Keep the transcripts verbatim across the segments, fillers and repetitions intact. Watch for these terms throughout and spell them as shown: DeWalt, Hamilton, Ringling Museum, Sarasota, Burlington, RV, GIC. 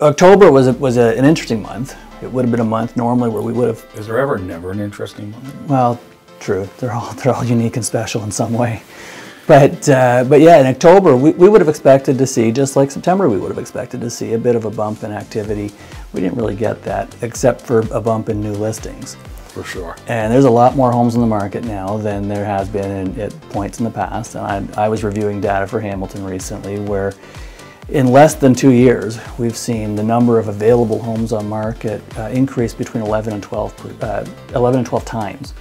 October was a, was a, an interesting month. It would have been a month normally where we would have. Is there ever never an interesting month? Well, true. They're all they're all unique and special in some way. But uh, but yeah, in October we, we would have expected to see, just like September, we would have expected to see a bit of a bump in activity. We didn't really get that, except for a bump in new listings. For sure. And there's a lot more homes on the market now than there has been at points in the past. And I, I was reviewing data for Hamilton recently where in less than two years, we've seen the number of available homes on market uh, increase between eleven and twelve times.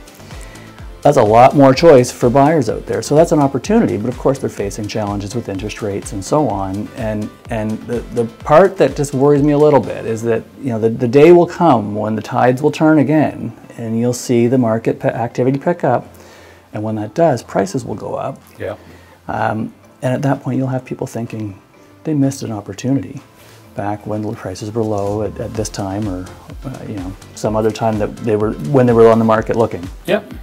That's a lot more choice for buyers out there. So that's an opportunity, but of course they're facing challenges with interest rates and so on. And, and the, the part that just worries me a little bit is that, you know, the, the day will come when the tides will turn again and you'll see the market activity pick up. And when that does, prices will go up. Yeah. Um, and at that point you'll have people thinking, they missed an opportunity back when the prices were low at, at this time, or uh, you know, some other time that they were when they were on the market looking. Yep.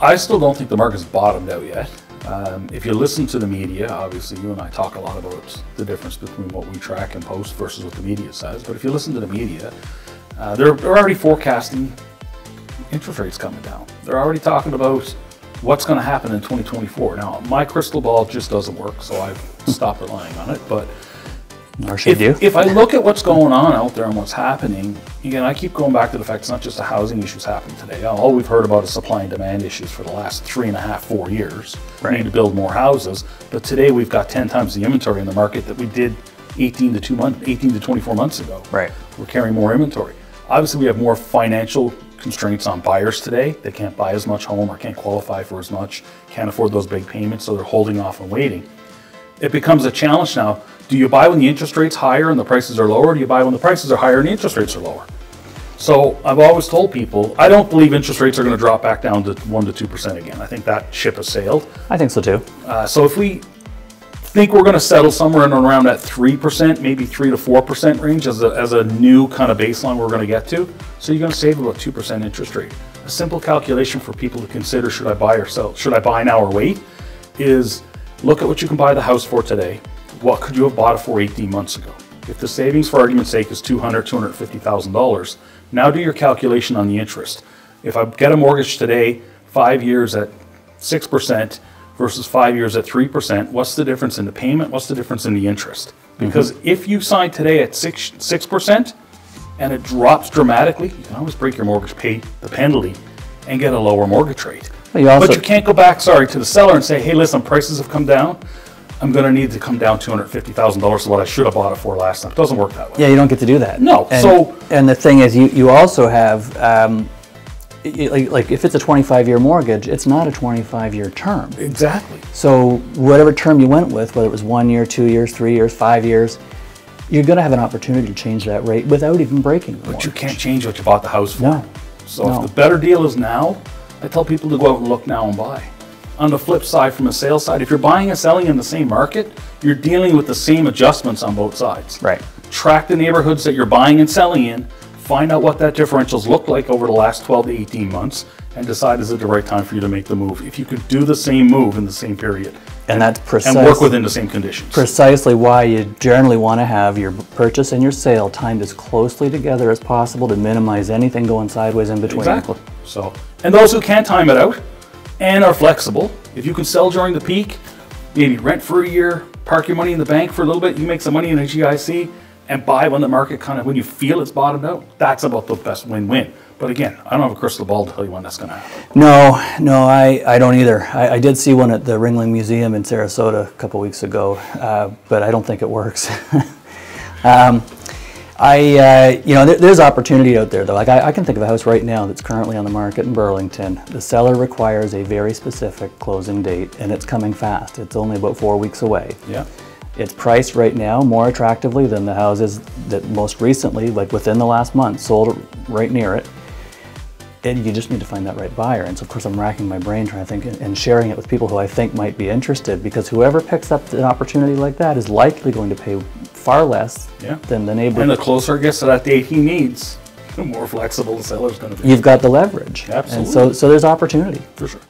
I still don't think the market's bottomed out yet. Um, if you listen to the media, obviously you and I talk a lot about the difference between what we track and post versus what the media says. But if you listen to the media, uh, they're, they're already forecasting interest rates coming down. They're already talking about what's going to happen in twenty twenty-four. Now, my crystal ball just doesn't work, so I've stopped relying on it. But if, you. if I look at what's going on out there and what's happening, again, I keep going back to the fact it's not just the housing issues happening today. All we've heard about is supply and demand issues for the last three and a half, four years. Right. We need to build more houses. But today we've got ten times the inventory in the market that we did eighteen to, two month, eighteen to twenty-four months ago. Right. We're carrying more inventory. Obviously, we have more financial constraints on buyers today. They can't buy as much home or can't qualify for as much, can't afford those big payments, so they're holding off and waiting. It becomes a challenge now. Do you buy when the interest rate's higher and the prices are lower? Or do you buy when the prices are higher and the interest rates are lower? So I've always told people, I don't believe interest rates are going to drop back down to one to two percent again. I think that ship has sailed. I think so too. Uh, so if we think we're going to settle somewhere in around that three percent, maybe three to four percent range as a, as a new kind of baseline we're going to get to. So you're going to save about two percent interest rate. A simple calculation for people to consider, should I buy or sell, should I buy now or wait, is look at what you can buy the house for today. What could you have bought it for eighteen months ago? If the savings, for argument's sake, is two hundred thousand dollars, two hundred fifty thousand dollars, now do your calculation on the interest. If I get a mortgage today, five years at six percent, versus five years at three percent, what's the difference in the payment? What's the difference in the interest? Because mm-hmm. if you sign today at six, six percent and it drops dramatically, you can always break your mortgage, pay the penalty, and get a lower mortgage rate. Well, you also, but you can't go back, sorry, to the seller and say, hey, listen, prices have come down. I'm going to need to come down two hundred fifty thousand dollars to what I should have bought it for last time. It doesn't work that way. Yeah, you don't get to do that. No. And, so, and the thing is, you, you also have... Um, Like, like if it's a twenty-five year mortgage, it's not a twenty-five year term. Exactly. So whatever term you went with, whether it was one year, two years, three years, five years, you're going to have an opportunity to change that rate without even breaking the But mortgage. You can't change what you bought the house for. No. So no. If the better deal is now, I tell people to go out and look now and buy. On the flip side, from a sales side, if you're buying and selling in the same market, you're dealing with the same adjustments on both sides. Right. Track the neighborhoods that you're buying and selling in. Find out what that differentials look like over the last twelve to eighteen months and decide, is it the right time for you to make the move? If you could do the same move in the same period and, and, that's precise, and work within the same conditions. Precisely why you generally want to have your purchase and your sale timed as closely together as possible to minimize anything going sideways in between. Exactly. So, and those who can time it out and are flexible, if you can sell during the peak, maybe rent for a year, park your money in the bank for a little bit, you make some money in a G I C, and buy when the market kind of, when you feel it's bottomed out, that's about the best win-win. But again, I don't have a crystal ball to tell you when that's going to happen. No, no, I, I don't either. I, I did see one at the Ringling Museum in Sarasota a couple weeks ago, uh, but I don't think it works. um, I, uh, you know, there, there's opportunity out there though. Like I, I can think of a house right now that's currently on the market in Burlington. The seller requires a very specific closing date and it's coming fast. It's only about four weeks away. Yeah. It's priced right now more attractively than the houses that most recently, like within the last month, sold right near it. And you just need to find that right buyer. And so of course I'm racking my brain trying to think and sharing it with people who I think might be interested, because whoever picks up an opportunity like that is likely going to pay far less yeah. than the neighbor. And the closer it gets to that date he needs, the more flexible the seller's going to be. You've got the leverage. Absolutely. And so, so there's opportunity. For sure.